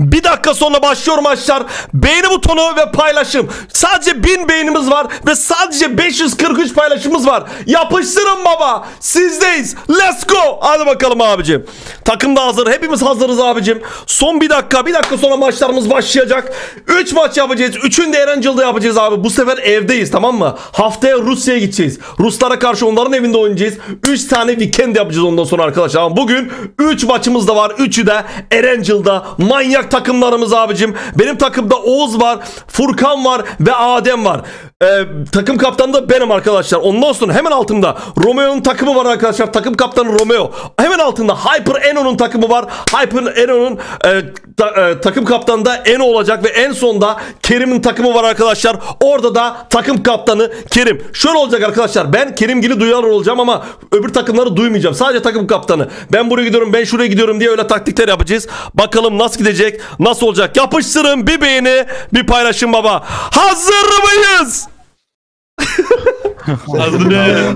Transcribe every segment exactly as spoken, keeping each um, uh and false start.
Bir dakika sonra başlıyorum arkadaşlar. Beğeni butonu ve paylaşım. Sadece bin beğenimiz var ve sadece beş yüz kırk üç paylaşımımız var. Yapıştırın baba. Sizdeyiz. Let's go. Hadi bakalım abicim. Takım da hazır. Hepimiz hazırız abicim. Son bir dakika. Bir dakika sonra maçlarımız başlayacak. üç maç yapacağız. üçünü de Erangel'da yapacağız abi. Bu sefer evdeyiz, tamam mı? Haftaya Rusya'ya gideceğiz. Ruslara karşı onların evinde oynayacağız. üç tane weekend yapacağız ondan sonra arkadaşlar. Ama bugün üç maçımız da var. üçü de Erangel'da. Manyak takımlarımız abicim. Benim takımda Oğuz var, Furkan var ve Adem var. Ee, takım kaptanı da benim arkadaşlar. Ondan sonra hemen altımda Romeo'nun takımı var arkadaşlar. Takım kaptanı Romeo. Hemen altında Hyper Eno'nun takımı var. Hyper Eno'nun e, ta, e, takım kaptanı da Eno olacak ve en sonda Kerim'in takımı var arkadaşlar. Orada da takım kaptanı Kerim. Şöyle olacak arkadaşlar. Ben Kerimgil'i duyar olacağım ama öbür takımları duymayacağım. Sadece takım kaptanı. Ben buraya gidiyorum, ben şuraya gidiyorum diye öyle taktikler yapacağız. Bakalım nasıl gidecek, nasıl olacak. Yapıştırın bir beğeni, bir paylaşın baba. Hazır mıyız?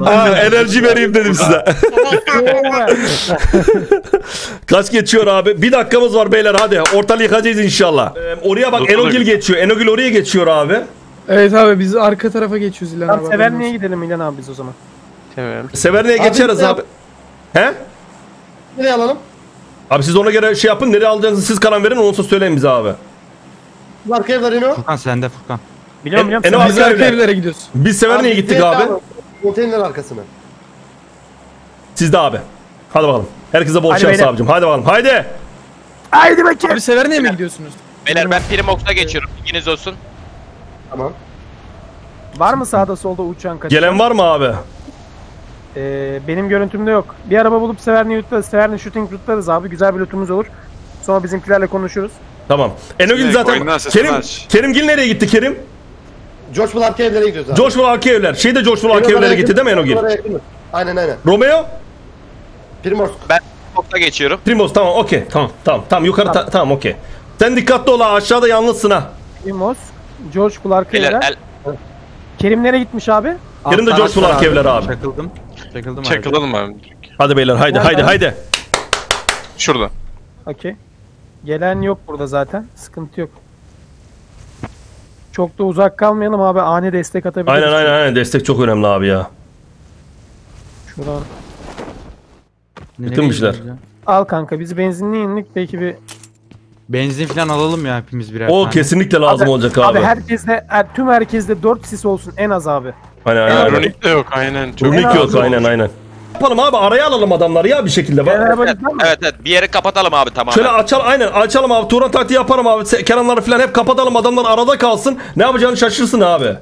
Aa, enerji vereyim dedim size. Kaç geçiyor abi? Bir dakikamız var beyler, hadi. Ortalığı yıkacağız inşallah. Ee, oraya bak, Erangel geçiyor. Erangel oraya geçiyor abi. Evet abi, biz arka tarafa geçiyoruz İlhan abi. Severny'e gidelim İlhan abi biz o zaman. Severny'e geçeriz abi. He? Nereye alalım? Abi siz ona göre şey yapın, nereye alacağınızı siz karar verin, onu söyleyin bize abi. Arkaya ver Eno. Furkan sende Furkan. Biliyorum biliyorum. Eno biz arka evlere gidiyoruz. Biz Severny'e gittik abi. Otelin arkasına. Sizde abi. Hadi bakalım. Herkese bol şans abicim. Hadi bakalım. Haydi. Haydi bakayım. Abi Severny'e mi gidiyorsunuz? Beyler ben Primorsk'a geçiyorum. İkiniz olsun. Tamam. Var mı sağda solda uçan kaçan? Gelen var mı abi? Ee, benim görüntümde yok. Bir araba bulup Severny'yi yutlarız. Severny shooting yutlarız abi. Güzel bir lootumuz olur. Sonra bizimkilerle konuşuruz. Tamam. Erangel zaten... Kerim, Kerimgil nereye gitti Kerim? Georgopol arka evlere gidiyoruz abi. Georgopol arka evler. Şeyde Georgopol arka evlere gitti değil mi Erangel? Aynen aynen. Romeo? Primorsk. Ben Primorsk'a geçiyorum. Primorsk tamam okey. Tamam tamam tamam yukarı tamam, ta tamam okey. Sen dikkatli ol ha, aşağıda yalnızsın ha. Primorsk, Georgopol arka evler. El... Kerim nereye gitmiş abi? Kerim de Georgopol arka evler abi. Çakıldım. Çakıldım, çakılalım abi. Hadi beyler haydi haydi haydi. Şurada. Okey. Gelen yok burada zaten. Sıkıntı yok. Çok da uzak kalmayalım abi. Ani destek atabiliriz. Aynen aynen aynen. Destek çok önemli abi ya. Şuradan. Bitirmişler. Al kanka bizi benzinliğe indik. Belki bir... Benzin falan alalım ya hepimiz birer. O tane. Kesinlikle lazım abi, olacak abi. Abi herkeste, her, tüm herkeste dört sis olsun en az abi. Aynen aynen. Runik de yok aynen. Runik yok aynen aynen. Yapalım abi, araya alalım adamları ya bir şekilde. Evet evet, evet bir yere kapatalım abi tamam. Şöyle açalım aynen açalım abi. Turan taktiği yaparım abi. Kenarları falan hep kapatalım, adamlar arada kalsın. Ne yapacağını şaşırsın abi.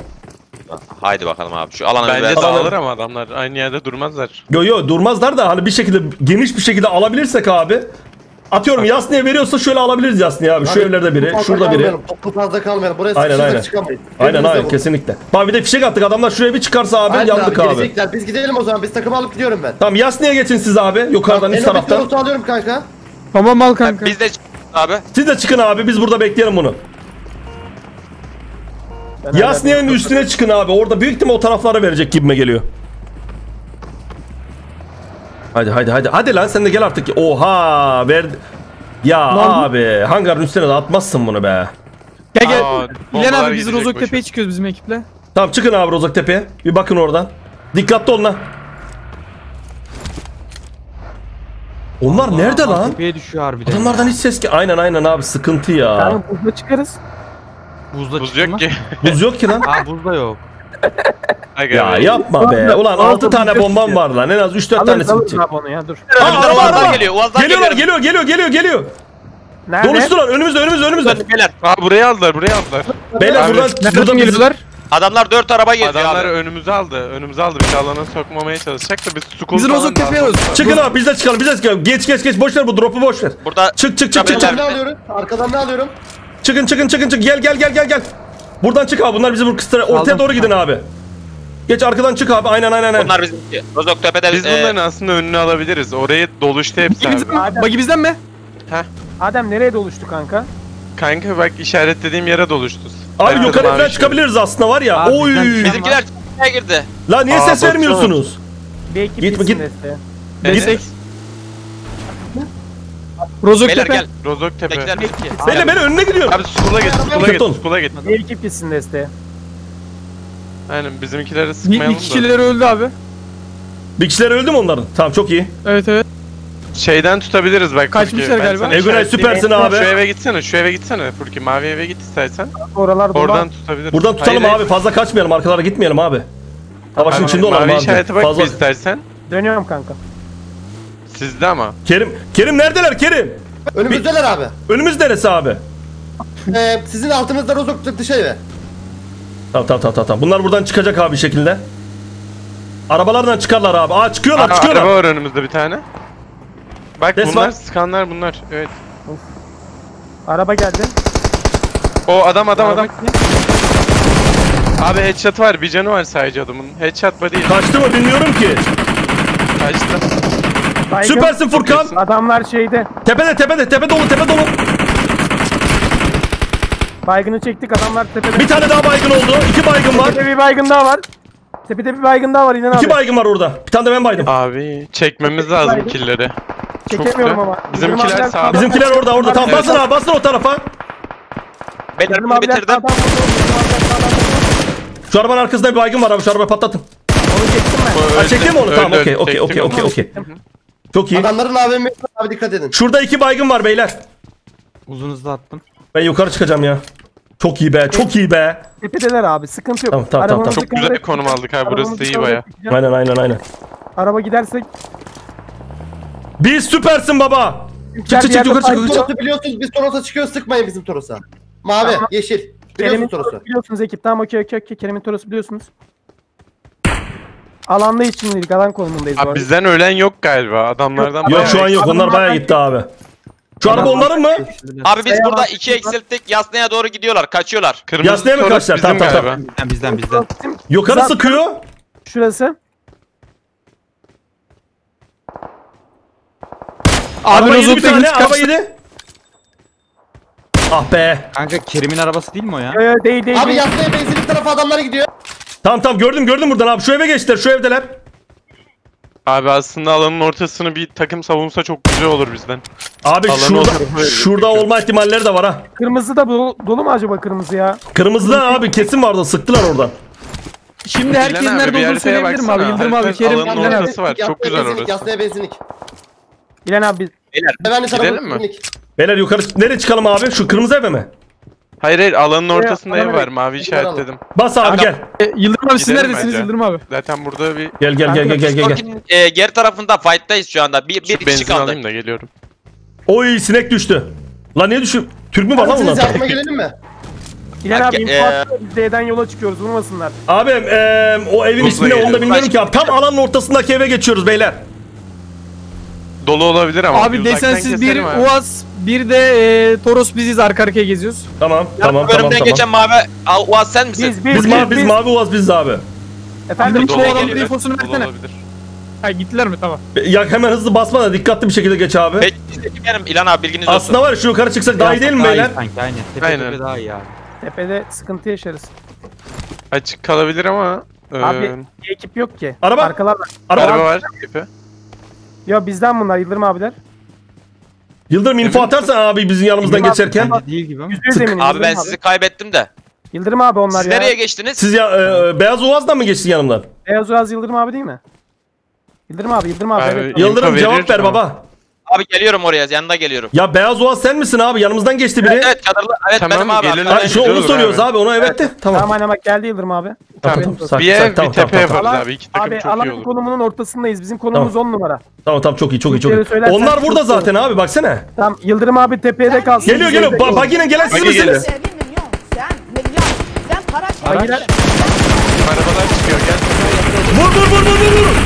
Haydi bakalım abi şu alana. Bence dağılır ama adamlar aynı yerde durmazlar. Yo yo durmazlar da hani bir şekilde geniş bir şekilde alabilirsek abi. Atıyorum Yasnaya veriyorsa şöyle alabiliriz Yasnaya abi. Şu abi, evlerde biri, şurada biri. Toplu fazla kalmayalım. Buraya aynen, aynen. Çıkamayız. Aynen aynen kesinlikle. Bak bir de fişek attık. Adamlar şuraya bir çıkarsa abi aynen yandık abi. Gelecekler. Biz gidelim o zaman. Biz takımı alıp gidiyorum ben. Tamam Yasnaya geçin siz abi. Yukarıdan üst taraftan. Ben alıyorum kanka. Tamam al kanka. Biz de abi. Siz de çıkın abi. Biz burada bekleyelim bunu. Yasnaya'nın üstüne çıkın abi. Orada büyük ihtimal o taraflara verecek gibime geliyor. Hadi hadi hadi hadi lan sen de gel artık. Oha verdi. Ya lan abi bu? Hangarın üstüne de atmazsın bunu be. Gel gel. İlhan abi biz Rozhok Tepe'ye çıkıyoruz bizim ekiple. Tamam çıkın abi Rozhok Tepe'ye. Bir bakın oradan. Dikkatli olun lan. Onlar Allah, nerede Allah, lan? Tepeye düşüyor harbiden. Adamlardan hiç ses ki. Aynen aynen abi sıkıntı ya. Tamam buzla çıkarız. Buzla buz yok ki. Buz yok ki lan. Aa buzda yok. Ya yapma be. Ulan altı tane bombam var lan. En az üç dört tane bitecek. Geliyorlar, geliyor, geliyor, geliyor, geliyor. Doluştular. Önümüzde, önümüzde, önümüzde. Abi buraya aldılar, buraya aldılar. Beyler buradan buradan geliyorlar. Adamlar dört araba geziyor. Adamlar önümüzü aldı. Önümüzü aldı. Bizi alana sokmamaya çalışacak da biz School. Biz Rozhok yapıyoruz. Çıkın abi biz de çıkalım. Biz de çıkalım. Geç geç geç boş ver bu drop'u boş ver. Burada çık çık çık çık. Ne alıyorum? Arkadan ne alıyorum? Çıkın çıkın çıkın çık. Gel gel gel gel gel. Buradan çık abi. Bunlar bizi bu kısıra ortaya doğru gidin abi. Geç arkadan çık abi. Aynen aynen aynen. Bunlar bizimki. Rozhok Tepe'de biz. Biz bunların ee... aslında önünü alabiliriz. Orayı doluştu hepsi abi. Bagi bizden mi? Heh. Adem nereye doluştu kanka? Kanka bak işaretlediğim yere doluştu. Abi evet, yukarı falan çıkabiliriz aslında var ya. Abi, oy. Bizimkiler çıkmaya girdi. La niye Aa, ses vermiyorsunuz? Belki git git. Destek. Rozhok tepe. Rozhok tepe. Beyler ben önüne gidiyorum. Abi School'a git. School'a git. Bir ekip gitsin desteğe. Aynen bizimkileri sıkmayalım da. Bir kişiler öldü abi. Bir kişiler öldü mü onların? Tamam çok iyi. Evet evet. Şeyden tutabiliriz bak. Kaçmışlar galiba. Egunay süpersin abi. Şu eve gitsene, şu eve gitsene Furki. Mavi eve git istersen. Oralar buradan. Oradan tutabiliriz. Buradan tutalım abi. Fazla kaçmayalım, arkalara gitmeyelim abi. Savaşın içinde olalım abi. Mavi işareti bak istersen. Dönüyorum kanka. Sizde ama. Kerim, Kerim neredeler Kerim? Önümüzdeler abi. Önümüz neresi abi? Eee sizin altınızda Rozhok çıktı şey mi? Tamam tamam tamam tamam. Bunlar buradan çıkacak abi bir şekilde. Arabalardan çıkarlar abi. Aa çıkıyorlar, Aa, çıkıyorlar. Araba var önümüzde bir tane. Bak Des bunlar, var. Sıkanlar bunlar. Evet. Of. Araba geldi. O adam adam araba adam. Gitti. Abi headshot var, bir canı var sadece adamın. Headshot var değil. Kaçtı mı bilmiyorum ki. Kaçtı. Baygın. Süpersin Furkan. Adamlar şeyde. Tepede tepede tepe dolu tepe dolu. Baygını çektik, adamlar tepede. Bir tane daha baygın oldu. İki baygın tepede var. Tepede bir baygın daha var. Tepede bir baygın daha var İlhan abi. İki baygın var orada. Bir tane de ben baydım. Abi çekmemiz tepede lazım killeri. Çekemiyorum ama. Bizimkiler sağda. Bizimkiler orada orada. Tamam basın abi basın o tarafa. Benim bitirdim. Şu arabanın arkasında bir baygın var abi. Şu arabayı patlatın. Onu çektim ben. Ha çektim onu tamam okey okey okey okey okey. Çok iyi. Adamların A V M'ye abi dikkat edin. Şurada iki baygın var beyler. Uzun hızlı attım. Ben yukarı çıkacağım ya. Çok iyi be, çok iyi be. Tepedeler abi, sıkıntı yok. Tamam tamam tamam. Çok güzel bir konum aldık abi, burası iyi baya. Aynen aynen aynen. Araba gidersek. Biz süpersin baba. Çık çık çık yukarı çık. Toros'u biliyorsunuz, biz Toros'a çıkıyoruz, sıkmayın bizim Toros'a. Mavi, yeşil. Biliyorsunuz Toros'u. Biliyorsunuz ekip, tamam okey okey okey. Kerem'in Toros'u biliyorsunuz. Alanda içindeyiz, alan konumundayız. Abi bizden ölen yok galiba, adamlardan. Yok şu an yok, onlar bayağı gitti abi. Şu araba onların mı? Abi biz burada iki eksilttik, Yasnaya doğru gidiyorlar, kaçıyorlar. Yasnaya mı kaçtılar? Tamam tamam. Bizden bizden bizden. Yukarı sıkıyor. Şurası. Abi Rozhok tane araba yedi. Ah be. Kanka Kerim'in arabası değil mi o ya? Yok değil değil. Abi Yasnaya benzinlik tarafa adamlar gidiyor. Tamam tamam gördüm gördüm buradan abi, şu eve geçtiler, şu evdeler. Abi aslında alanın ortasını bir takım savunsa çok güzel olur bizden. Abi alanın şurada şurada olma ihtimalleri de var ha. Kırmızı da dolu, dolu mu acaba kırmızı ya? Kırmızı da abi kesin vardı, sıktılar oradan. Şimdi herkes nerede olduğunu söyleyebilirim abi. Yıldırım abi, Kerim ortası var. Çok güzel orası. Yasnaya benzinlik. İlhan abi. Beyler gidelim mi? Beyler yukarı nereye çıkalım abi? Şu kırmızı eve mi? Hayır hayır, alanın ortasında ev var, mavi işaretledim. Bas abi gel. Yıldırım abi siz neredesiniz Yıldırım abi? Zaten burada bir... Gel gel gel gel gel gel. Geri tarafında fight'tayız şu anda, bir kişi kaldı. Alayım da geliyorum. Oy sinek düştü. Lan niye düştü? Türk mü var lan ulan? Yardıma gelelim mi? İlhan abi D'den yola çıkıyoruz, vurmasınlar. Abi o evin ismini onu da bilmiyorum ki abi. Tam alanın ortasındaki eve geçiyoruz beyler. Dolu olabilir ama. Abi desensiz bir U A Z, bir de e, Toros biziz, arka arkaya geziyoruz. Tamam ya, tamam tamam. Önümden geçen mavi U A Z sen misin? Biz, biz, biz, biz, biz, biz mavi U A Z biziz abi. Efendim şu adamın infosunu versene. Ha gittiler mi? Tamam. Ya hemen hızlı basma da dikkatli bir şekilde geç abi. Benim benim İlhan abi bilginiz olsun. Aslında var şu yukarı çıksak daha iyi değil mi beyler? Sanki aynı. Tepede daha iyi abi. Tepede sıkıntı yaşarız. Açık kalabilir ama. Abi ekip yok ki. Araba. Arkalarda. Araba var. Ya bizden bunlar Yıldırım abiler. Yıldırım info atarsan abi bizim yanımızdan Yıldırım geçerken. Değil gibi ama. Abi ben sizi kaybettim de. Yıldırım abi onlar siz ya. Siz nereye geçtiniz? Siz ya e, Beyaz Uaz'dan mı geçtin yanımdan? Beyaz Uaz Yıldırım abi değil mi? Yıldırım abi Yıldırım abi. abi evet. Yıldırım cevap ver ama. Baba. Abi geliyorum oraya, yanına geliyorum. Ya Beyaz Uaz sen misin abi? Yanımızdan geçti biri. Evet evet, çadırlı, evet tamam, benim abi. Hayır, şu onu soruyoruz abi, abi ona evet, evet de. Tamam. Tamam anne bak geldi Yıldırım abi. Tamam, tamam, tamam. Bir ev bir tepe yaparız abi. İki takım çok iyi olur. Abi alan konumunun ortasındayız. Bizim konumumuz on numara. Tamam tamam çok iyi çok iyi çok iyi. Onlar burada zaten abi baksana. Tamam Yıldırım abi tepede kalsın. Geliyor geliyor. Bagine gelen siz misiniz? Arabalar çıkıyor gel. Vur vur vur vur vur.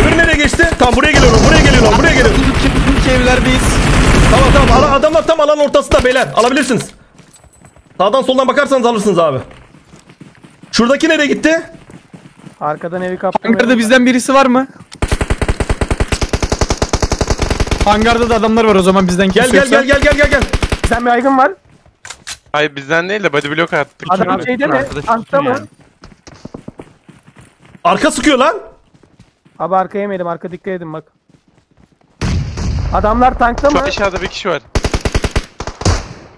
Öbürü nereye geçti? Tamam buraya geliyorum, buraya geliyorum, buraya geliyorum. Bütün evlerdeyiz. Tamam tamam, adamlar tam alan ortasında beyler, alabilirsiniz. Sağdan soldan bakarsanız alırsınız abi. Şuradaki nereye gitti? Arkadan evi kaptım. Hangarda bizden birisi var mı? Hangarda da adamlar var o zaman bizden. Gel gel gel gel gel gel gel. Bizden bir aygın var. Hayır bizden değil de body block attık. Adam şeyde mi? Arka sıkıyor lan. Abi arkaya yemeyelim, arka dikkat edin bak. Adamlar tankta mı? Şu aşağıda bir kişi var.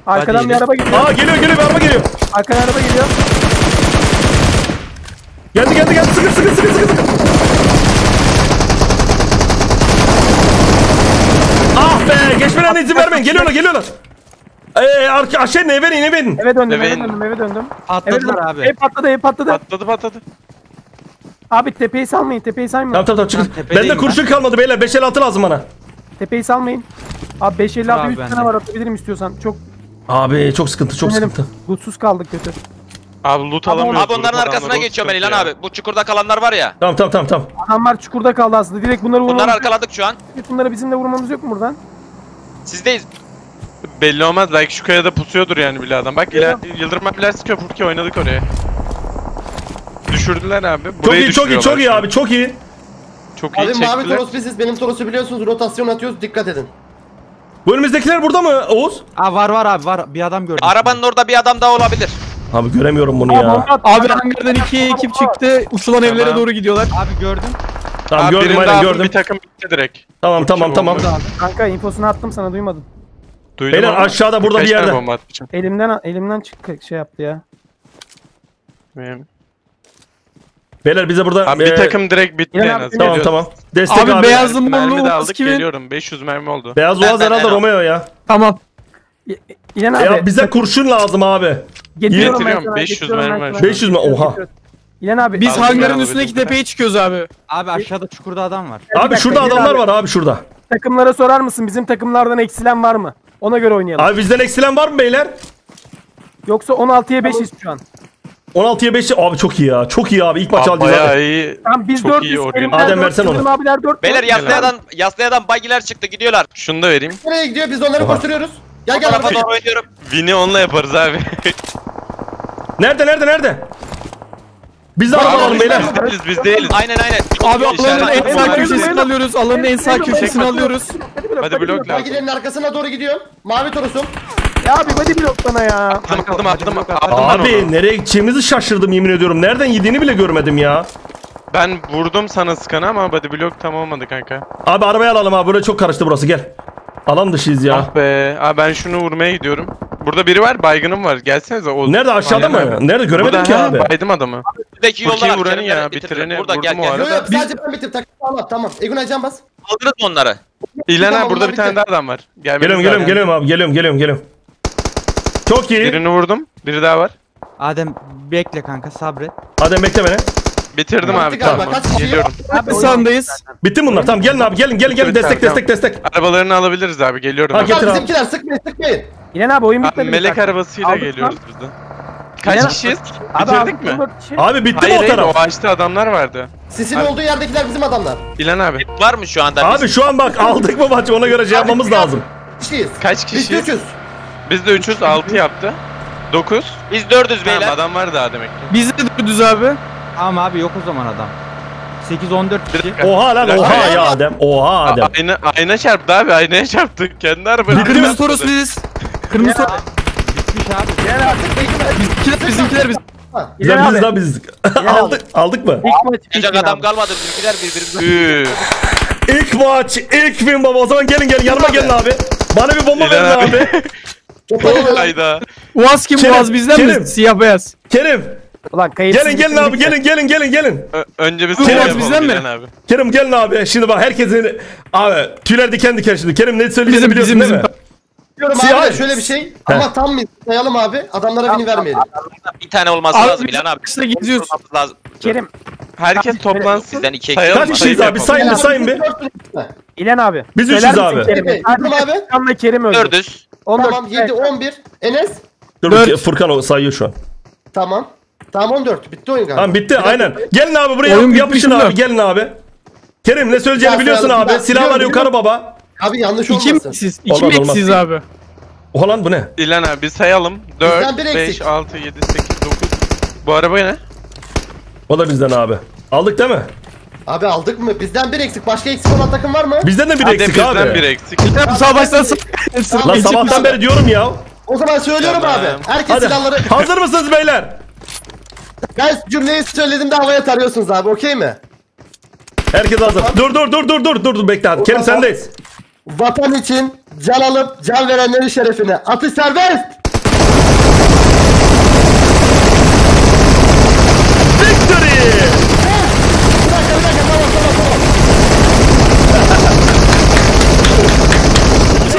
Arkadan bir araba geliyor. Aa geliyor geliyor bir araba geliyor. Arkadan araba geliyor. Geldi geldi geldi, sıkın sıkın sıkın sıkın. Ah be, geçmeden izin vermeyin, geliyorlar geliyorlar. Eee arka şey ne verin ne verin. Eve döndüm eve döndüm eve döndüm. Patladılar abi. Ev patladı ev patladı. Patladı patladı. Abi tepeyi salmayın, tepeyi salmayın. Tamam tamam çıkın. Bende kurşun kalmadı beyler, beş elli altı lazım bana. Tepeyi salmayın. Abi beş elli altı üç tane var, atabilirim istiyorsan. Çok. Abi çok sıkıntı, çok Dönelim. sıkıntı. Lootsuz kaldık kötü. Abi loot alamıyoruz. Abi onların arkasına geçiyorum ben İlhan abi. Bu çukurda kalanlar var ya. Tamam tamam tamam tamam. Adamlar çukurda kaldı aslında. Direkt bunları vurmamız. Bunları arkaladık şu an. Bunları bizimle vurmamız yok mu buradan? Sizdeyiz. Belli olmaz. Belki şu kayada pusuyordur yani bile adam. Bak iler, Yıldırım abiler sıkıyor. Furki oynadık oraya. Düşürdüler abi. Burayı çok iyi, çok iyi, çok iyi abi. Çok iyi. Çok iyi abi, çektiler. Mavi Toros biziz. Benim Toros'u biliyorsunuz. Rotasyon atıyoruz. Dikkat edin. Bu önümüzdekiler burada mı Oğuz? Aa var var abi var. Bir adam gördüm. Arabanın orada bir adam daha olabilir. Abi göremiyorum bunu abi, ya. Abi hangardan iki ekip çıktı. Uçulan tamam. evlere doğru gidiyorlar. Abi gördüm. Tamam abi, gördüm aynen gördüm. Bir takım bitti direkt. Tamam tamam tamam. Kanka infosunu attım sana, duymadın. Duydum. Beyler aşağıda burada bir yerde. Elimden elimden çık şey yaptı ya. Benim. Beyler bize burada abi, bir takım direkt bitti en az. Tamam ediyoruz. tamam. Destek abi. Abi beyazın bomlu aldık kimin? Geliyorum. beş yüz mermi oldu. Beyaz Oğaz herhalde Romeo ya. Tamam. İlhan abi. Ya bize kurşun lazım abi. Getiriyorum ben. beş yüz mermi. beş yüz mi? Oha. İlhan abi. Biz hangarın üstündeki tepeye çıkıyoruz abi. Abi aşağıda çukurda adam var. Abi şurada adamlar var abi şurada. Takımlara sorar mısın? Bizim takımlardan eksilen var mı? Ona göre oynayalım. Abi bizden eksilen var mı beyler? Yoksa on altıya beşiz şu an. on altıya beş abi çok iyi ya. Çok iyi abi. İlk maç aldık zaten. Tamam biz dört. Adem versen onu. Beyler Yasnaya'dan Yasnaya'dan bagiler çıktı, gidiyorlar. Şunu da vereyim. Nereye gidiyor? Biz onları koşturuyoruz. Gel gel bana doğru oynuyorum. Win'i onunla yaparız abi. Nerede nerede nerede? Biz de araba alalım beyler. Biz biz değiliz. Aynen aynen. Abi alanın en sağ köşesini alıyoruz. Alanın en sağ köşesini alıyoruz. Hadi blok lan. Bagilerin arkasına doğru gidiyorum. Mavi Toros'um. Ya abi body blok bana ya. Atladım, atladım, atladım, atladım, atladım abi nereye gideceğimizi şaşırdım yemin ediyorum. Nereden yediğini bile görmedim ya. Ben vurdum sana sıkanı ama body blok tam olmadı kanka. Abi arabayı alalım abi. Böyle çok karıştı burası, gel. Alan dışıyız ya. Ah be. Abi ben şunu vurmaya gidiyorum. Burada biri var, baygınım var. Gelsenize Oğuz. Nerede aşağıda mı? Abi. Nerede göremedim burada, ki abi. Baydım adamı. Buradaki yollar vuranı ya bitireni. Burada gel gel. Yok yok sadece ben bitir takip Allah tamam. Egunay can bas. Aldırız onları. İlhan abi burada bir tane daha adam var. Geliyorum geliyorum geliyorum abi geliyorum geliyorum geliyorum. Çok iyi. Birini vurdum. Biri daha var. Adem bekle kanka, sabret. Adem bekle beni. Bitirdim abi. Tamam. Geliyorum. Abi sandayız. Bitti bunlar. Tamam gelin abi gelin gelin gelin destek destek destek. Arabalarını alabiliriz abi, geliyorum. Ha getir abi. Bizimkiler sıkmayın sıkmayın. İlhan abi oyun bitmedi. Melek arabasıyla geliyoruz biz de. Kaç kişiyiz? Bitirdik mi? Abi bitti mi o taraf? O ağaçta adamlar vardı. Sisin olduğu yerdekiler bizim adamlar. İlhan abi. Var mı şu anda? Abi şu an bak aldık mı maçı, ona göre şey yapmamız lazım. Kaç kişiyiz? Biz de üçüz, altı yaptı. dokuz. Biz dördüz beyler. Tamam, adam var daha demek ki. Biz de dördüz abi. Tamam abi yok o zaman adam. sekiz on dört kişi. Oha lan oha ya, ya Adem. Oha Adem. Ayna, ayna çarptı abi, aynaya çarptık. Kendi arabayı. Kırmızı Toros biziz. Kırmızı Toros. Bitmiş abi. Gel artık. Bizimkiler biz. Bizimkiler biz. Daha biz. Aldık, aldık mı? İlk maç. Hiç adam kalmadı bizimkiler birbirimizle. İlk maç, ilk win baba. O zaman gelin gelin yanıma gelin abi. Bana bir bomba verin abi. Hayda. Uaz kim, Uaz bizden Kerim. Mi? Siyah beyaz. Kerim. Ulan gelin gelin abi gelin gelin gelin gelin. Ö önce biz Kerim bizden mi? Abi. Kerim gelin abi. Şimdi bak herkesin abi tüyler diken diken şimdi. Kerim ne söylediğini biliyorsun değil mi? Biliyorum abi şöyle bir şey. He. Ama tam biz sayalım abi. Adamlara bini vermeyelim. Bir tane olmaz lazım İlhan abi. Biz de gidiyoruz. Kerim. Herkes toplansın. Sizden iki ekip. Kaç kişiyiz abi? Sayın bir sayın bir. İlhan abi. Biz üçüz abi. Kerim abi. Kanla Kerim öldü. Dördüz. on dört. Tamam yedi on bir Enes. Dur, dört. Furkan o sayıyor şu an. Tamam. Tamam on dört bitti oyun galiba. Tamam bitti biraz aynen. Yapayım. Gelin abi buraya oyun yapışın abi. Gelin abi. Kerim ne söyleyeceğini ya, biliyorsun abi. Silahlar yukarı baba. Abi yanlış olmasın. İki miksiz? İki miksiz abi. Oha lan bu ne? İlhan abi bir sayalım. dört, beş, altı, yedi, sekiz, dokuz. Bu araba ne? O da bizden abi. Aldık değil mi? Abi aldık mı? Bizden bir eksik. Başka eksik olan takım var mı? Bizden de bir eksik abi. Bizden bir eksik. Lan sabahtan beri diyorum ya. O zaman söylüyorum abi. Herkes silahları... Hazır mısınız beyler? Ben cümleyi söyledim de havaya tarıyorsunuz abi. Okey mi? Herkes hazır. Dur dur dur dur dur dur bekle abi. Kerim sendeyiz. Vatan için can alıp can verenlerin şerefine. Atış serbest. Victory.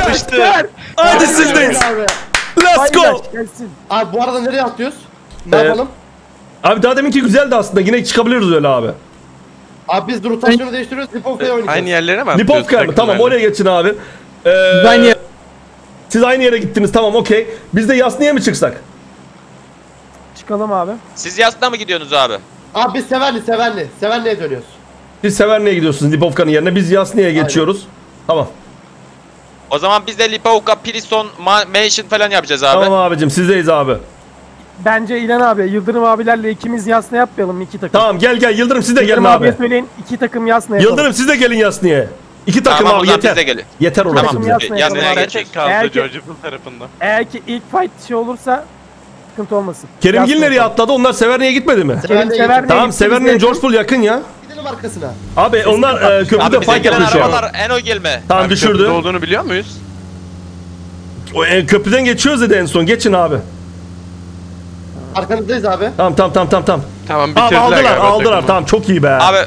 Çalıştı. Hadi sizdeyiz. Let's go. Abi bu arada nereye atlıyoruz? Ne ee, yapalım? Abi daha deminki güzeldi aslında. Yine çıkabiliriz öyle abi. Abi biz rotasyonu değiştiriyoruz. Lipovka'ya oynayacağız. Aynı yerlere mi? Lipovka mı? Tamam oraya geçin abi. Ee, ben siz aynı yere gittiniz. Tamam okey. Biz de Yasnaya mı çıksak? Çıkalım abi. Siz Yasnaya mı gidiyorsunuz abi? Abi biz Severny, Severny. Severny'ye dönüyoruz. Siz Severny'ye gidiyorsunuz Lipovka'nın yerine. Biz Yasnaya'ya geçiyoruz. Aynen. Tamam. O zaman biz de Lipovka, Prison, Mansion falan yapacağız abi. Tamam abicim sizdeyiz abi. Bence İlhan abi, Yıldırım abilerle ikimiz Yasnaya yapmayalım, iki takım. Tamam gel gel Yıldırım siz de Yıldırım gelin abi. Yıldırım abiye söyleyin iki takım Yasnaya yapalım. Yıldırım siz de gelin Yasnaya. İki takım tamam, abi yeter. Yeter orası tamam, bize. Yasnaya gerçek kaldı Georgopol tarafında. Eğer ki ilk fight şey olursa sıkıntı olmasın. Kerimgil nereye atladı? Onlar Severny'ye gitmedi mi? Kerim Severny'ye. Tamam Severny'ye Georgopol yakın ya. Gidelim arkasına. Abi onlar e, köprüde fight yapıyor şu an. Eno gelme. Tam düşürdü. Köprüde olduğunu biliyor muyuz? O e, köprüden geçiyoruz dedi en son. Geçin abi. Arkanızdayız abi. Tamam tamam tamam tamam tamam. Tamam bitirdiler. Abi, aldılar aldılar tamam çok iyi be. Abi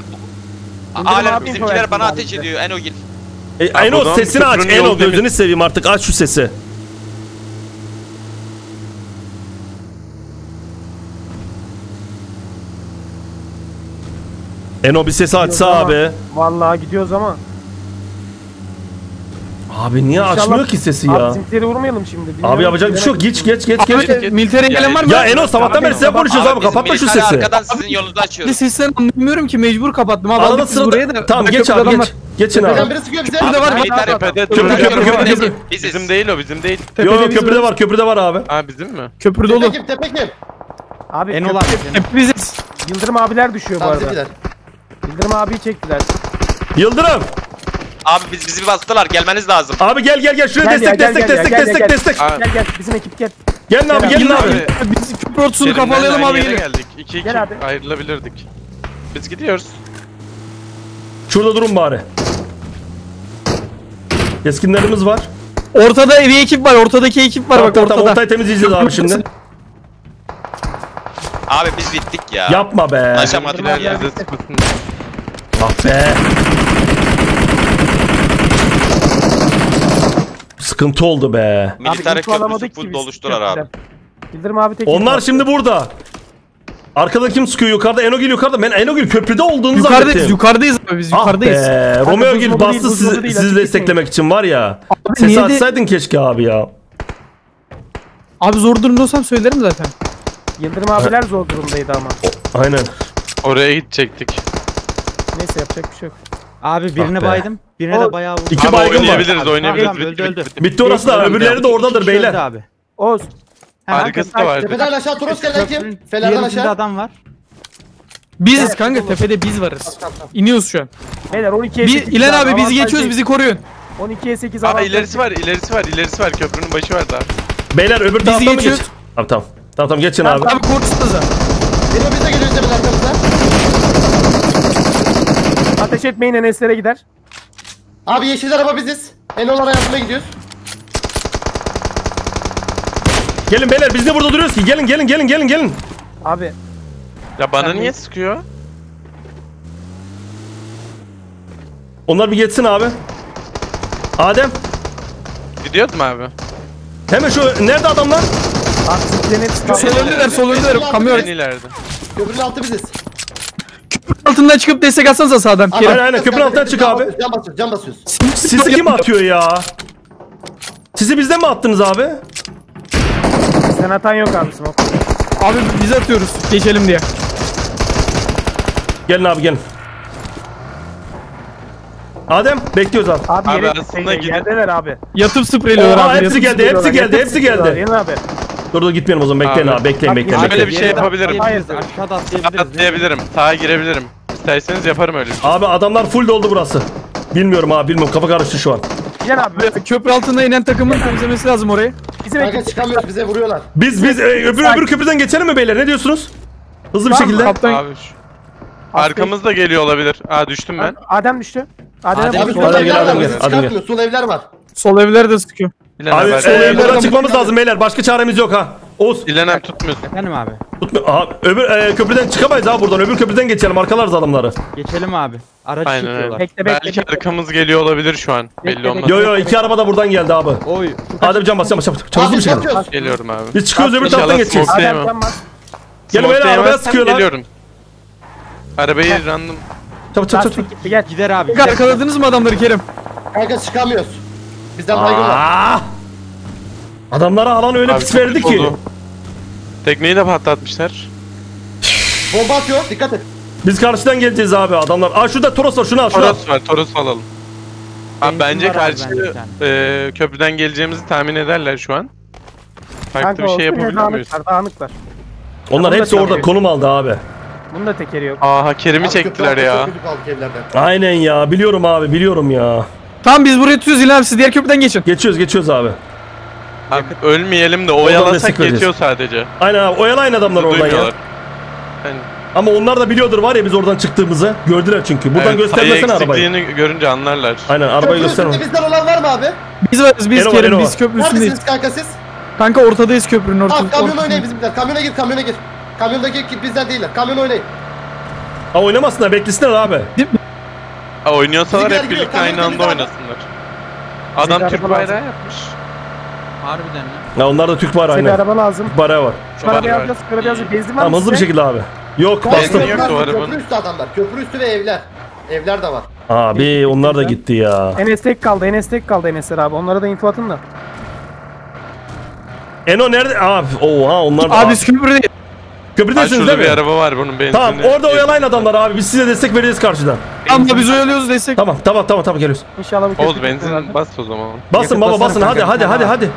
alem bizimkiler bana ateş ediyor Enogil. E, Eno sesini aç Eno gözünü seveyim artık aç şu sesi. Eno bir sesi açsa abi. Vallahi gidiyoruz ama. Abi niye İnşallah açmıyor ki sesi ya? Abi simtleri vurmayalım şimdi. Abi yapacak bir şey yok. Geç geç geç geç. geç. Military gelen var mı? Ya Eno sabahtan beri size konuşuyoruz abi. abi. Kapatma şu sesi. Arkadan sizin yolunuzu açıyoruz. Sesleri anlamıyorum ki mecbur kapattım abi. Arada sırada da... Tamam geç abi geç. Geçin abi. Köprüde var. Köprü köprü köprü köprü. Bizim değil o bizim değil. Yok köprüde var köprüde var abi. Ha bizim mi? Köprüde olur. Tepe tepe kim? Abi Eno'lar. Biziz. Yıldırım abiler düşüyor bu arada. Yıldırım abiyi çektiler. Yıldırım. Abi biz bizi bastılar. Gelmeniz lazım. Abi gel gel gel şuraya gel destek ya, destek gel, destek gel, destek gel, destek. Gel gel. Gel gel bizim ekip gel. Gelin abi gelin abi. Biz köprü ortasını kafalayalım abi gelin. iki iki gel ayrılabilirdik. Biz gidiyoruz. Şurada durun bari. Keskinlerimiz var. Ortada evi ekip var. Ortadaki ekip var. Bak, bak ortada. Ortada ortayı temizleyeceğiz abi şimdi. Abi biz bittik ya. Yapma be. Aşamadık ya. Ah be. Sıkıntı oldu be. Military köprüsü full doluşturar abi. Bildirim abi tek. Onlar şimdi var. Burada. Arkada kim sıkıyor? Yukarıda Enogil yukarıda. Ben Enogil köprüde olduğunu zannettim. Yukarıdayız, yukarıdayız abi biz yukarıdayız. Ah Romeogil bastı sizi, sizi desteklemek için var ya. Abi, ses açsaydın de... keşke abi ya. Abi zor durumda olsam söylerim zaten. Yıldırım abiler ha. Zor durumdaydı ama. O, aynen. Oraya gidecektik. Neyse yapacak bir şey yok. Abi birine ah baydım. Birine o, de bayağı vurdum. İki baygın oynayabiliriz, oynayabiliriz. Tamam, öldü, öldü. Bitti orası da, öbürleri de oradadır beyler. Abi. Oğuz. Harikası da var. Tepeden aşağı Toros geldi kim? Felerden aşağı. Adam var. Biziz evet, kanka, olur. Tepede biz varız. Tamam, tamam. İniyoruz şu an. Beyler on ikiye sekiz. İlhan abi bizi avantaj geçiyoruz, bizi koruyun. on ikiye sekiz. Abi ilerisi var, ilerisi var, ilerisi var. Köprünün başı var daha. Beyler öbür taraftan mı geçin? Tamam tamam. Tamam tamam geçin abi. Abi korkutsunuz ha. Geliyor bize geliyor tepeden arkamızda. Ateş etmeyin Eneslere gider. Abi yeşil araba biziz. Eno'lara yardıma gidiyoruz. Gelin beyler biz de burada duruyoruz ki. Gelin gelin gelin gelin gelin. Abi. Ya bana niye sıkıyor? Onlar bir geçsin abi. Adem. Gidiyordum abi. Hemen şu nerede adamlar? Sol öndeler sol öndeler. Kamyon ileride. Köprünün altı biziz. Köprünün altından çıkıp destek atsanıza sağdan. Aynen aynen köprünün köprü altından çık abi. Can basıyoruz, can basıyoruz. Sizi kim atıyor ya? Sizi bizden mi attınız abi? Sen atan yok abi smoke. Abi biz atıyoruz geçelim diye. Gelin abi gelin. Adem bekliyoruz abi. Abi, abi arasında geldiler abi. Yatıp spreyliyorlar abi. Hepsi, hepsi geldi hepsi geldi hepsi geldi. Dur dur gitmeyelim o zaman bekleyin abi, abi bekleyin abi, bekleyin. Abi bekleyin. Böyle bir şey yapabilirim. Aşağıda atlayabilirim. Atlayabilirim. Sağa girebilirim. İsterseniz yaparım öyle. Abi adamlar full doldu burası. Bilmiyorum abi bilmiyorum kafa karıştı şu an. Gel abi. Köprü altında inen takımın temizlemesi lazım orayı. Bize çıkamıyoruz bize vuruyorlar. Biz biz e, öbür öbür köprüden geçelim mi beyler ne diyorsunuz? Hızlı bir şekilde. Abi. Arkamızda geliyor olabilir. Aa düştüm ben. Adem düştü. Adem, Adem, Adem, Adem gel, Adem gel. Adem gel. Sol evler var. Sol evler de sıkıyor. İlhan abi, abi sol e, evlere çıkmamız e, lazım beyler. Başka çaremiz yok ha. Oğuz. İlhan abi tutmuyor. Benim abi. Tutmuyor. Aha öbür e, köprüden çıkamayız ha buradan. Öbür köprüden geçelim. Arkalarız adamları. Geçelim abi. Araç çıkıyorlar. Bekle, bekle, belki bekle. Arkamız geliyor olabilir şu an. Bekle, belli olmaz. Yo yo iki araba da buradan geldi abi. Oy. Adem can bas can bas. Çabuk bir şey. Geliyorum abi. Biz çıkıyoruz öbür taraftan geçeceğiz. Adem can bas. Gelin beyler arabaya sıkıyorlar. Arabayı random. Çabuk çabuk çabuk. Gider abi. Arkaladınız mı adamları Kerim? Kanka çıkamıyoruz. Bizden baygın var. Adamlara alan öyle abi, pis verdi ki. Oldu. Tekneyi de patlatmışlar. Bomba atıyor, dikkat et. Biz karşıdan geleceğiz abi adamlar. Aa şurada Toros var, şunu al. Toros var, Toros alalım. Abi bence karşı e, köprüden geleceğimizi tahmin ederler şu an. Farklı kanka bir şey yapabiliyor muyuz? Dağınıklar. Onlar ya, hepsi orada konum aldı abi. Bunun da tekeri yok. Aha Kerim'i çektiler ya. Aynen ya, biliyorum abi, biliyorum ya. Tamam biz buraya tutuyoruz İlhan abi, siz diğer köprüden geçin. Geçiyoruz geçiyoruz abi. Abi ölmeyelim de oyalasak geçiyor sadece. Aynen abi oyalayın adamlar oradan ya. Yani. Ama onlar da biliyordur var ya biz oradan çıktığımızı. Gördüler çünkü. Buradan evet, göstermesene arabayı. Eksikliğini görünce anlarlar. Aynen arabayı göstermez. Bizden olan var mı abi? Biz varız biz Kerim var, biz köprü üstündeyiz. Neredesiniz kanka siz? Kanka ortadayız köprünün ortasında. Abi kamyon oynayın bizimkiler. Kamyona gir kamyona gir. Kamyondaki bizden değiller. Kamyon oynayın. Ha oynamasınlar beklesinler abi. Değil mi? Ha oynuyorsalar hep birlikte aynı anda oynasınlar. Adam Türk bayrağı yapmış. Harbiden mi? Ya onlar da Türk bayrağı aynı. Senin araba lazım. Türk bayrağı var. Şu arabayı alacağız, arabayı alacağız. Gezdim abi. Ama hızlı bir şekilde abi. Yok bastım. Köprü üstü adamlar. Köprü üstü ve evler. Evler de var. Abi onlar da gitti ya. Enes tek kaldı. Enes tek kaldı Enesler abi. Onlara da info atın da. Eno nerede? Abi oha onlar da. Abi biz köprüdeyiz. Köprüdesiniz değil mi? Bir araba var bunun benzinli. Tamam orada oyalayın adamlar abi. Biz size destek vereceğiz karşıdan. Tamam da biz oyalıyoruz destek. Tamam tamam tamam tamam geliyoruz. İnşallah bu Oğuz benzin bas o zaman. Basın baba basın hadi hadi hadi hadi.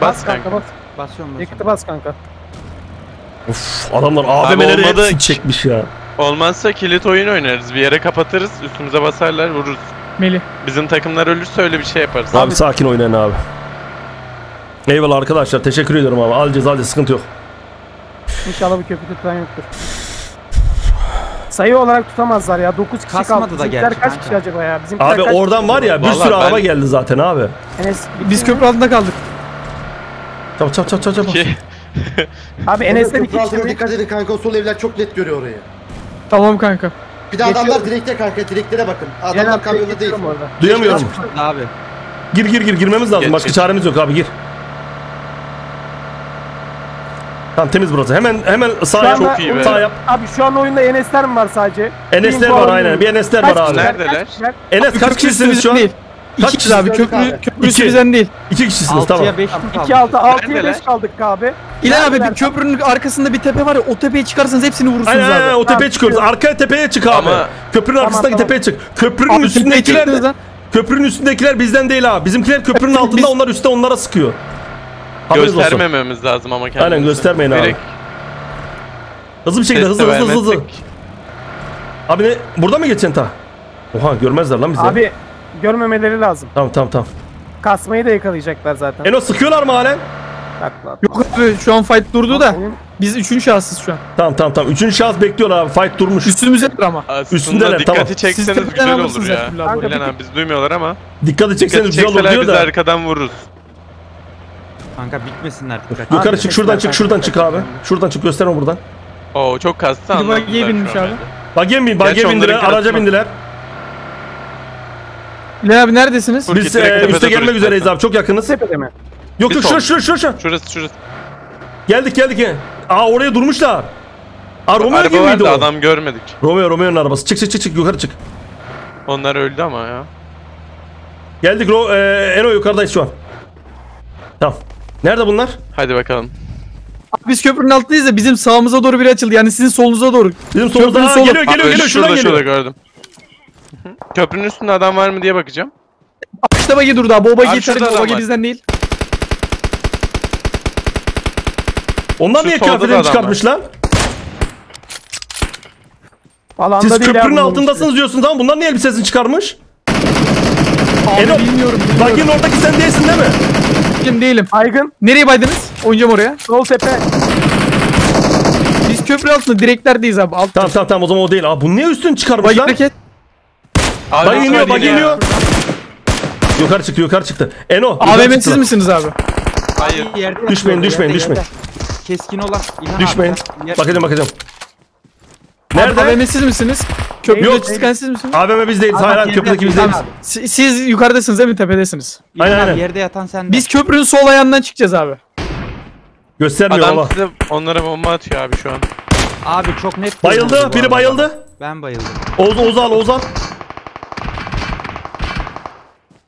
Bas kanka bas. Basıyorum. Yakıtı bas kanka. Uf adamlar A V M'leri hepsini çekmiş ya. Olmazsa kilit oyun oynarız. Bir yere kapatırız. Üstümüze basarlar vururuz. Melih. Bizim takımlar ölürse öyle bir şey yaparız. Abi sakin oynayın abi. Eyvallah arkadaşlar teşekkür ediyorum abi. Alacağız alacağız sıkıntı yok. İnşallah bu köprüde tutan yoktur. Sayı olarak tutamazlar ya. dokuz kişi kaldı. Bizimkiler kaç kişi acaba ya? Bizimkiler abi oradan var ya bir vallahi sürü araba ben... geldi zaten abi. Enes, biz köprü altında kaldık. Çabuk çabuk çabuk çabuk. Abi Enes'le bir kişi. Dikkat edin kanka o sol evler çok net görüyor orayı. Tamam kanka. Bir de adamlar geçiyor. Direkte kanka direklere bakın. Adamlar yani kamyonda değil. Duyamıyorum. Abi. Gir gir gir girmemiz lazım. Geç, başka geç. Çaremiz yok abi gir. Tamam temiz burası. Hemen hemen sağa çok iyi be. Yap. Abi şu an oyunda Enes'ler mi var sadece? Enes'ler var aynen. Bir Enes'ler var abi. Neredeler? Enes kaç kişisiniz şu an? Kaç kişi abi? Köprü köprüsü bizden değil. İki kişisiniz tamam. iki altı altıya beş kaldık abi. İlhan abi bir köprünün arkasında bir tepe var ya o tepeye çıkarsanız hepsini vurursunuz abi. Aynen o tepeye çıkıyoruz. Arkaya tepeye çık abi. Köprünün arkasındaki tepeye çık. Köprünün üstündekiler Köprünün üstündekiler bizden değil abi. Bizimkiler köprünün altında onlar üstte onlara sıkıyor. Haberiniz göstermememiz olsun. Lazım ama kendimizi. Aynen göstermeyin direkt abi. Hızlı bir şekilde hızlı hızlı hızlı. Abi ne? Burada mı geçeceksin ta? Oha görmezler lan bizi. Abi görmemeleri lazım. Tamam tamam tamam. Kasmayı da yakalayacaklar zaten. Eno sıkıyorlar mı halen? Yok abi şu an fight durdu da. Biz üçüncü şahsız şu an. Tamam tamam tamam. Üçüncü şahıs bekliyorlar abi. Fight durmuş. Üstümüze ama. Üstündeler dikkati tamam. Dikkati çekseniz güzel olur ya. Bilen abi biz duymuyorlar ama. Dikkati çekseniz güzel olur diyor da. Arkadan vururuz. Kanka bitmesinler dikkat. Yukarı çık şuradan çık şuradan çık abi. Şuradan çık gösterme buradan. Oo çok kastı anladım. Bagiye binmiş abi. Bagiye mi? Bagiye bindiler, araca bindiler. Ne abi neredesiniz? Biz üste gelmek üzereyiz abi. Çok yakınız. Tepede mi? Yok yok şurası şurası şurası. Şurası şurası. Geldik geldik. Aa oraya durmuşlar. Aa Romeo gibi miydi o? Adam görmedik. Romeo Romeo'nun arabası. Çık çık çık çık yukarı çık. Onlar öldü ama ya. Geldik Ro Eno yukarıdayız şu an. Tamam. Nerede bunlar? Hadi bakalım. Biz köprünün altındayız da bizim sağımıza doğru biri açıldı. Yani sizin solunuza doğru. Bizim solumuzda sol. Geliyor geliyor geliyor şuradan geliyor. Şurada gördüm. Köprünün üstünde adam var mı diye bakacağım. Açta bagi durdu abi. O bagi yeterli. O bagi bizden değil. Ondan niye kafeden çıkartmış lan? Siz köprünün altındasınız diyorsunuz ama bunlar niye elbisesini çıkarmış? Eno, baginin oradaki sen değilsin değil mi? Değilim. Aygın. Nereye baydınız? Oynayacağım oraya. Sol tepe. Biz köprü altında direklerdeyiz abi. Alt tamam tamam tamam o zaman o değil. Aa bu niye üstün çıkarmış lan? Bay iniyor, bay iniyor. Yukarı çıktı, yukarı çıktı. Eno. A V M'siz çıktı. Misiniz abi? Hayır. Düşmeyin, düşmeyin, düşmeyin, düşmeyin. Keskin olan. Düşmeyin. Bakacağım, bakacağım. Nerede? A V M'siz misiniz? Köprüde çıkansiz misiniz? A V M biz değiliz. Hayır abi, köprüdeki biz değiliz. Siz, siz yukarıdasınız değil mi? Tepedesiniz. İlhan aynen abi, aynen. Yerde yatan sende. Biz köprünün sol ayağından çıkacağız abi. Göstermiyor ama. Adam size onlara bomba atıyor abi şu an. Abi çok net. Bayıldı, biri bayıldı. Ben bayıldım. Oğuz, Oğuz al, Oğuz al.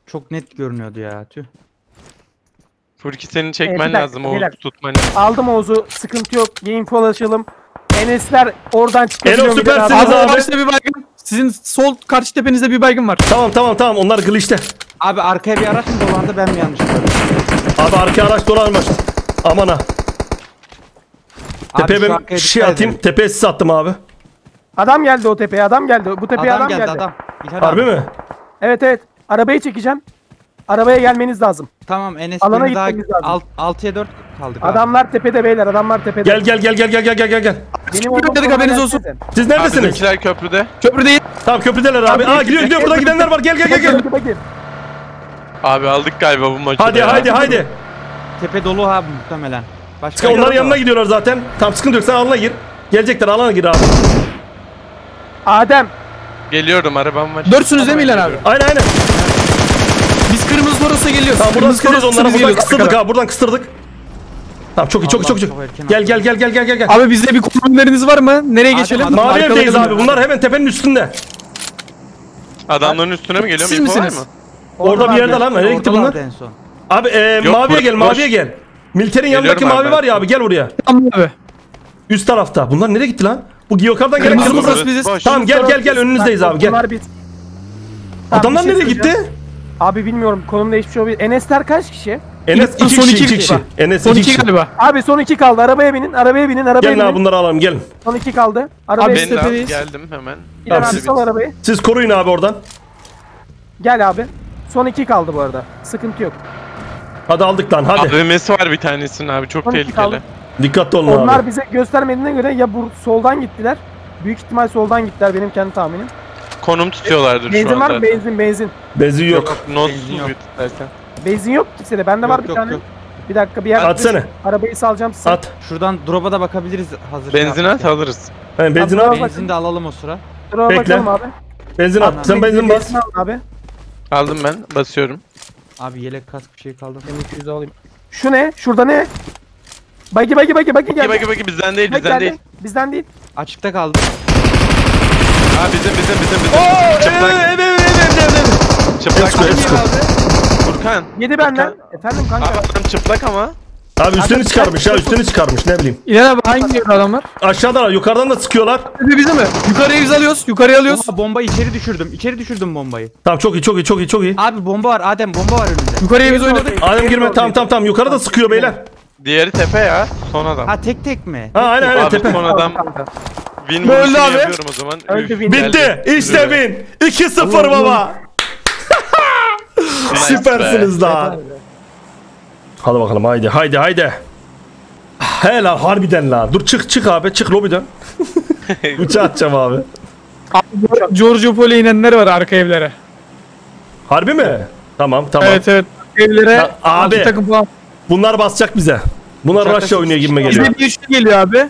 Çok net görünüyordu ya, tüh. Furki seni çekmen e, lazım, Oğuz'u tutman lazım. Aldım Oğuz'u, sıkıntı yok, yayın paylaşalım. Enesler oradan çıkabiliyor. Eno süpersiniz abi. Karşıda bir baygın. Sizin sol karşı tepenizde bir baygın var. Tamam tamam tamam, onlar glitch'te. Abi arkaya bir araç mı dolandı, ben mi yanlış yapıyorum? Abi arkaya araç dolanmış. Aman ha. Tepeye ben şey atayım, tepeye sis attım abi. Adam geldi o tepeye, adam geldi. Bu tepeye adam, adam geldi. Adam. Harbi mi? Evet evet. Arabayı çekeceğim. Arabaya gelmeniz lazım. Tamam Enes, alana gitmemiz lazım. altıya dört kaldık. Adamlar abi tepede beyler, adamlar tepede. Gel gel gel gel gel gel gel gel. Benim dedik, haberiniz olsun. Dedim. Siz neredesiniz? Bizimkiler köprüde. Köprüdeyiz. Tamam köprüdeler abi. abi Aa gidiyor gidiyor burada gidenler var. Gel gel gel gel. Abi aldık galiba bu maçı. Hadi hadi hadi. Tepe dolu abi muhtemelen. Başka onların yanına var. Gidiyorlar zaten. Tam sıkıntı yok, sen alana gir. Gelecekler, alana gir abi. Adem. Geliyorum, arabam var. Dörtsünüz değil mi İlhan abi? Aynen aynen. Biz kırmızı Toros'a geliyoruz. Tamam buradan kırmızı kırmızı onlara, buradan kıstırdık abi, buradan kıstırdık. Tamam çok iyi, çok iyi, çok iyi. Gel gel gel gel gel gel. Abi bizde bir konumlarınız var mı? Nereye Adem, geçelim? Mavi evdeyiz abi. abi. Bunlar hemen tepenin üstünde. Adamların üstüne mi geliyor? Siz misiniz? Orada bir yerde lan. Nereye gitti bunlar? Abi e, yok, maviye boş, gel, maviye boş. gel. Militer'in yanındaki mavi ben. var ya abi, gel oraya. Tamam abi. Üst tarafta. Bunlar nereye gitti lan? Bu Giyokar'dan gelen kırmızı boş, biziz. Boş. Tamam gel gel gel, önünüzdeyiz abi gel. Tamam, adamlar şey nereye gitti? Abi bilmiyorum, konumda hiçbir şey olabilir. Enesler kaç kişi? Enes iki kişi, iki kişi. kişi. Enes son iki kişi galiba. Abi son iki kaldı, arabaya binin, arabaya binin, arabaya gelin binin. Gelin abi bunları alalım, gelin. Son iki kaldı. Arabaya süpereyiz. Geldim hemen. Tamam, abi, sal arabayı. Siz koruyun abi oradan. Gel abi. Son iki kaldı bu arada. Sıkıntı yok. Hadi aldık lan hadi. A V M'si var bir tanesinin abi, çok tehlikeli. Kaldı. Dikkatli olun. Onlar abi bize göstermediğine göre ya bu soldan gittiler. Büyük ihtimal soldan gittiler, benim kendi tahminim. Konum tutuyorlardır benzin şu anda. Benzin var mı? Benzin benzin. Benzin yok. yok. Not benzin yok. Benzin yok kimsede. Bende var bir yok, tane. Yok. Bir dakika bir yer. Atsana. Arabayı salacağım size. At. Şuradan drop'a da bakabiliriz hazır. Benzin at alırız. Yani benzin at. Benzin de alalım o sıra. Drop'a bakalım abi. Benzin at. Sen benzin bas. Abi. Aldım ben. Basıyorum. Abi yelek kask bir şey kaldı. M iki yüz'ü alayım. Şu ne? Şurada ne? Bagi bagi bagi bagi geldi. Bagi bagi bizden değil, bizden değil. Bizden değil. Açıkta kaldı. Aa bizim bizim bizim bizim. Ooo çıplak. Evet evet evet evet. Çıplak. Furkan. Yedi benden. Efendim kanka. Adam çıplak ama. Abi üstünü çıkarmış ya, üstünü çıkarmış ne bileyim. İlhan abi hangi adamlar? Aşağıdan, yukarıdan da sıkıyorlar. Bizi mi? Yukarıya biz alıyoruz, yukarıya alıyoruz. Bomba, bombayı içeri düşürdüm, içeri düşürdüm bombayı. Tamam çok iyi, çok iyi, çok iyi, çok iyi. Abi bomba var, Adem bomba var önünde. Yukarıya biz oynadık. Adem girme, tamam tamam tamam, yukarı da sıkıyor beyler. Diğeri tepe ya, son adam. Ha tek tek mi? Ha aynen aynen tepe. Son adam. Win öldü abi. Bitti, işte win. iki sıfır baba. Süpersiniz daha. Hadi bakalım, haydi haydi haydi. He la harbiden la. Dur çık çık abi, çık lobiden. Uçağı atacağım abi. Abi Georgopol'e inenler var arka evlere. Harbi mi? Tamam tamam. Evet evet. Evlere ya, abi takım falan. Bunlar basacak bize. Bunlar Rusya oynuyor gibime geliyor. Bize bir üçlü geliyor abi.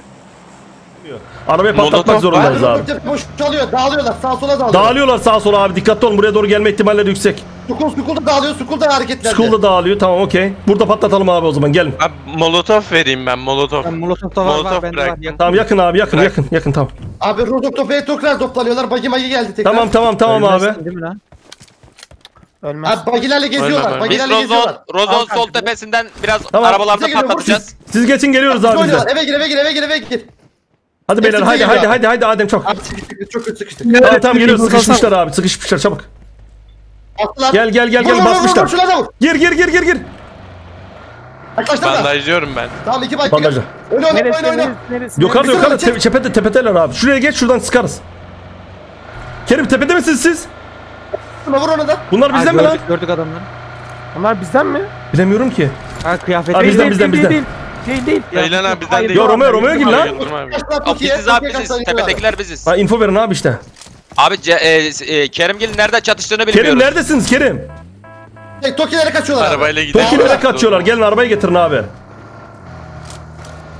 Arabayı patlatmak zorundayız abi. Boş çalıyor, dağılıyorlar, sağa sola dağılıyorlar. Dağılıyorlar sağa sola abi, dikkatli olun, buraya doğru gelme ihtimalleri yüksek. School, School'da dağılıyor, School'da hareketlendi. School'da dağılıyor, tamam okey. Burada patlatalım abi o zaman, gelin. Abi Molotov vereyim ben, Molotov. Ben Molotov da var, Molotov var, bende var. Yakın. Tamam yakın abi, yakın, bırak. yakın, yakın tamam. Abi Rozhok topeye tekrar toplanıyorlar, bagi magi geldi tekrar. Tamam tamam tamam Ölmezsin, abi. Değil mi lan? Ölmez. Abi bagilerle geziyorlar, bagilerle geziyorlar. Rozhok sol tepesinden biraz tamam. Arabalarda patlatacağız. Siz geçin, geliyoruz abi bize. Eve gir, eve gir, eve gir, eve gir. Hadi beyler haydi haydi haydi haydi Adem çok. Abi sıkıştık, çok sıkıştık. Evet, tamam tam geliyor, sıkışmışlar abi, sıkışmışlar çabuk. Atlar. Gel gel gel gel, basmışlar. Gir gir gir gir gir. Bandajlıyorum ben. Tamam iki bak. Bandajla. Öyle öyle öyle. Yukarıda yukarıda tepede tepedeler abi. Şuraya geç, şuradan sıkarız. Kerim tepede misiniz siz? Vur onu da. Bunlar bizden mi lan? Gördük adamları. Onlar bizden mi? Bilemiyorum ki. Ha kıyafetleri. Bizden bizden bizden. şey değil. İlhan abi bizden değil. Ya Romeo, Romeo gir lan. Biziz abi, biziz. Tepedekiler biziz. Ha, info verin abi işte. Abi Kerimgil'in nerede çatıştığını bilmiyorum. Kerim neredesiniz Kerim? Tokilere kaçıyorlar. Arabayla gidiyorlar. Tokilere kaçıyorlar. Gelin arabayı getirin abi.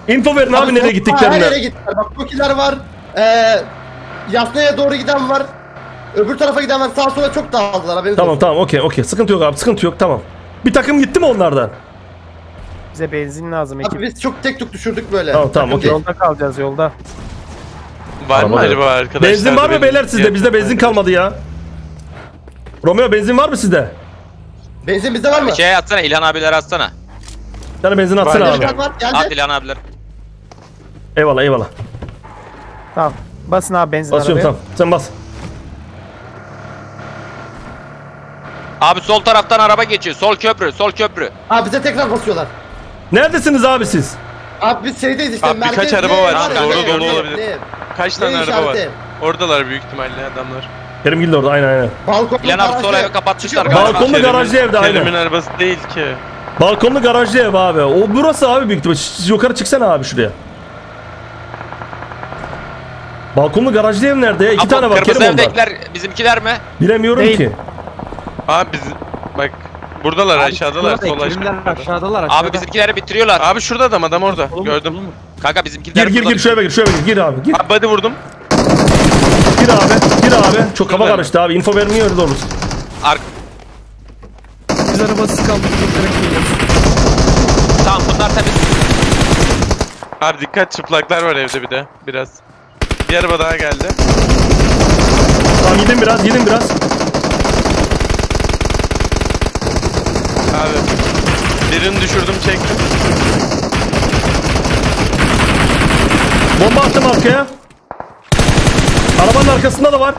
Info verin abi, abi nereye gittiklerini. Nereye gittiler? Bak Tokiler var. Eee Yasnaya'ya doğru giden var. Öbür tarafa giden var. Sağa sola çok dağıldılar. Haberiniz tamam olsun. Tamam okey okey. Sıkıntı yok abi. Sıkıntı yok. Tamam. Bir takım gitti mi onlardan? Bize benzin lazım ekip. Abi biz çok tek tuk düşürdük böyle. Tamam tamam okey. Yolda kalacağız yolda. Var mı acaba arkadaşlar? Benzin var mı beyler sizde? Bizde benzin kalmadı ya. Romeo benzin var mı sizde? Benzin bizde var mı? Şey atsana, İlhan abiler atsana. Bir tane benzin atsana var, abi. Var, var, at İlhan abiler. Eyvallah eyvallah. Tamam. Basın abi benzin arabaya. Basıyorum tamam. Sen bas. Abi sol taraftan araba geçiyor. Sol köprü, sol köprü. Abi bize tekrar basıyorlar. Neredesiniz abi siz? Abi biz şeydeyiz işte. Abi birkaç araba var. Abi, doğru doğru, doğru olabilir. Ne? Kaç tane ne araba var? Oradalar büyük ihtimalle adamlar. Kerimgil de orada aynen aynen. İlhan abi sol evi kapatmışlar. Balkonlu garajlı evde aynen. Kerim'in arabası değil ki. Balkonlu garajlı ev abi. O burası abi büyük ihtimalle. Siz yukarı çıksana abi şuraya. Balkonlu garajlı ev nerede ya? İki abi, tane var Kerim onlar. Evdekiler bizimkiler mi? Bilemiyorum değil ki. Abi biz bak buradalar abi, aşağıdalar sol aşağıdalar, aşağıdalar aşağıda. Abi bizimkileri bitiriyorlar. Abi şurada adam adam orada olur, gördüm. Olur. Kanka bizimkiler. Gir gir gir şöyle gir şöyle gir gir abi gir. Abi hadi vurdum. Gir abi gir abi. Çok kafa karıştı abi, info vermiyoruz doğrusu. Ark. Biz arabasız kaldık. Tamam bunlar tabii. Abi dikkat, çıplaklar var evde bir de biraz. Bir araba daha geldi. Tamam gidin biraz gidin biraz. Abi birini düşürdüm çektim. Bomba attım arkaya. Arabanın arkasında da var.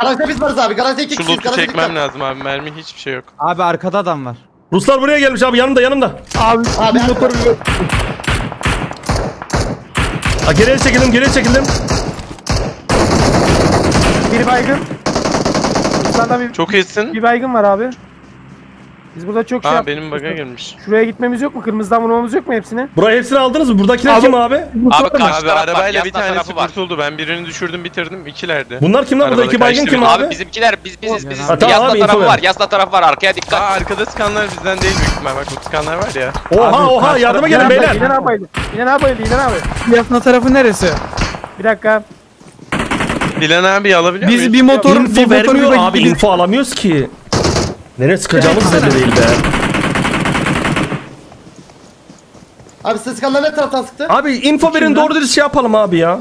Garajda biz varız abi. Garajda iki kişiyiz. Şu loot'u çekmem var lazım abi. Mermi hiçbir şey yok. Abi arkada adam var. Ruslar buraya gelmiş abi, yanımda yanımda. Abi abi motor. Aa, geriye çekildim geriye çekildim. Bir baygın. Bir... Çok iyisin. Bir baygın var abi. Biz burada çok şey yaptık. Benim bug'a girmiş. Şuraya gitmemiz yok mu? Kırmızıdan vurmamız yok mu hepsini? Buraya hepsini aldınız mı? Buradakiler kim abi? Abi karşı arabayla bir tanesi kurtuldu. Ben birini düşürdüm bitirdim. İkilerdi. Bunlar kim lan? Burada iki baygın kim abi? Abi bizimkiler. Biz biziz biziz. Yasna tarafı var. Yasna tarafı var. Arkaya dikkat. Aa arkada sıkanlar bizden değil büyük ihtimalle. Bak bu sıkanlar var ya. Oha oha yardıma gelin beyler. İlhan abi. İlhan abi. İlhan abi. Yasna tarafı neresi? Bir dakika. İlhan abi alabiliyor muyuz? Biz bir motor vermiyor abi. Info alamıyoruz ki. Nereye sıkacağımız belli değil be. Abi size sıkanlar ne taraftan sıktı? Abi info verin doğru dürüst şey yapalım abi ya.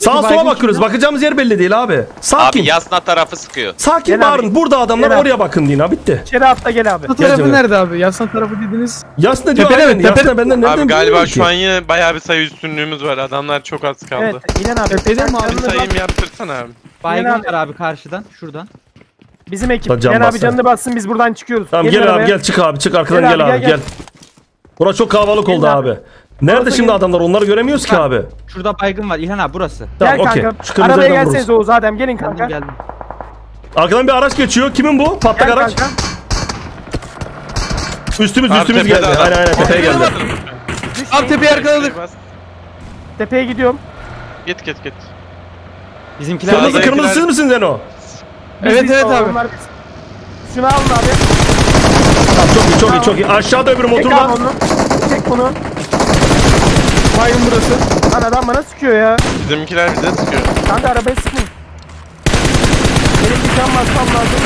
Sağa sola bakıyoruz, bakacağımız yer belli değil abi. Sakin. Abi Yasna tarafı sıkıyor. Sakin bağırın, burada adamlar oraya bakın deyin abi, bitti. İçeri atla gel abi. Yasna tarafı nerede abi? Yasna tarafı dediniz. Yasna diyor aynen, Yasna benden nereden abi galiba şu an yine bayağı bir sayı üstünlüğümüz var, adamlar çok az kaldı. Evet, İlhan abi. Tepeden mi abi? Bir sayım yaptırsana abi. Baygınlar abi karşıdan, şuradan. Bizim ekip. Can abi canını bassın, biz buradan çıkıyoruz. Tamam gel, gel abi gel, çık abi çık arkadan gel, gel abi gel. gel. Burası çok kalabalık oldu abi. abi. Nerede burası şimdi gel. Adamlar onları göremiyoruz ha, ki abi. Şurada baygın var İlhan abi burası. Tamam, gel okay. Kanka arabaya gelseniz Oğuz Adem gelin kanka. Geldim, geldim. Arkadan bir araç geçiyor, kimin bu? Patlak gel araç. Kanka. Üstümüz abi, üstümüz geldi. Adam. Aynen aynen tepeye geldi. Abi tepeye arkaladık. Tepeye gidiyorum. Git git git. Bizimkiler kırmızı kırmızı siz misiniz Zeno? Biz evet evet abi. Şunu alın abi. Tamam, çok iyi çok tamam. iyi çok iyi. Aşağıda öbür motorla. Çek bunu. Bayım burası. Lan adam bana sıkıyor ya. Bizimkiler bize sıkıyor. Kanka arabayı sıkmayın. Benim bir can basmam lazım.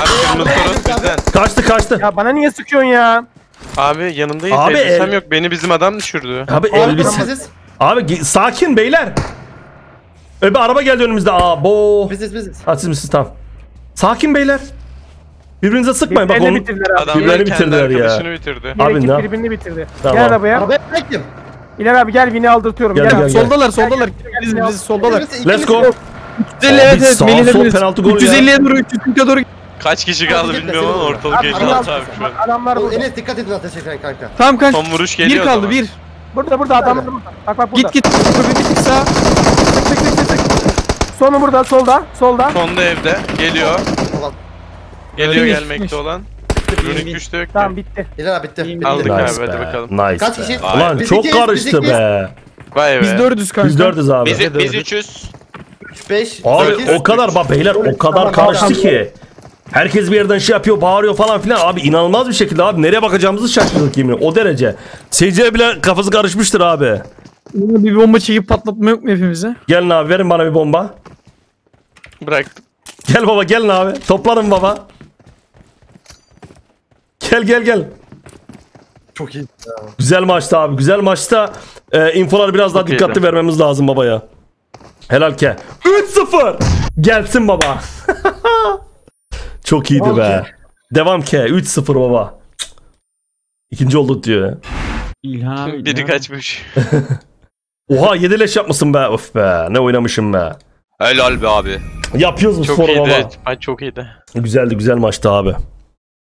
Abi motorumuz bizden. Kaçtı kaçtı. Ya bana niye sıkıyorsun ya? Abi yanındayız. Abi elbisem el... yok. Beni bizim adam düşürdü. Abi elbisesiz. Abi sakin beyler. Öbe araba geldi önümüzde. Aa bo. Biziz biziz. Ha siz misiniz? Tamam. Sakin beyler. Birbirinize sıkmayın. Bak onu. Birbirini bitirdiler ya. Bitirdi. Abi ne? Birbirini bitirdi. Tamam. Gel arabaya. Arabaya bekleyin. İler abi gel, beni aldırtıyorum. Gel, gel, gel. Soldalar, soldalar. Biz biziz soldalar. Let's go. üç yüz elli minilerimiz. üç yüz elliye doğru üç yüz kırka doğru. Kaç kişi kaldı bilmiyorum ama ortalık heyecanlı abi şu an. Adamlar bu. Enes dikkat edin ateş eden kanka. Tam kaç? Son vuruş geliyor. Bir kaldı bir. Burada burada adam burada. Bak bak burada. Git git. Git sağa. Tık tık tık tık. Sonu burada solda. Solda. Sonda evde. Geliyor. Geliyor gelmekte olan. bitti. Runik güçte yok. Tamam bitti. İlhan bitti. bitti. Aldık nice abi hadi be. bakalım. Nice Kaç kişi? Ulan çok iki, karıştı biz, be. Vay be. Biz dördüz kanka. Biz dördüz abi. Biz, biz üçüz. Beş. Abi dört, o kadar bak beyler o kadar karıştı ki. Herkes bir yerden şey yapıyor, bağırıyor falan filan. Abi inanılmaz bir şekilde abi. Nereye bakacağımızı şaşırdık yemin. O derece. Seyirciler bile kafası karışmıştır abi. Bir bomba çekip patlatma yok mu hepimize? Gelin abi verin bana bir bomba. Bıraktım. Gel baba gelin abi. Toplanın baba. Gel gel gel. Çok iyi. Güzel maçtı abi. Güzel maçta e, infoları biraz daha Çok dikkatli iyiydi. vermemiz lazım babaya. Helal ke. üç sıfır. Gelsin baba. Çok iyiydi Devam be. Ki. Devam ke. üç sıfır baba. İkinci olduk diyor. İlhan, İlhan. Biri kaçmış. Oha yedi leş yapmışsın be. Of be. Ne oynamışım be. Helal be abi. Yapıyoruz bu sporu baba. Çok iyiydi. Çok iyiydi. Güzeldi. Güzel maçtı abi.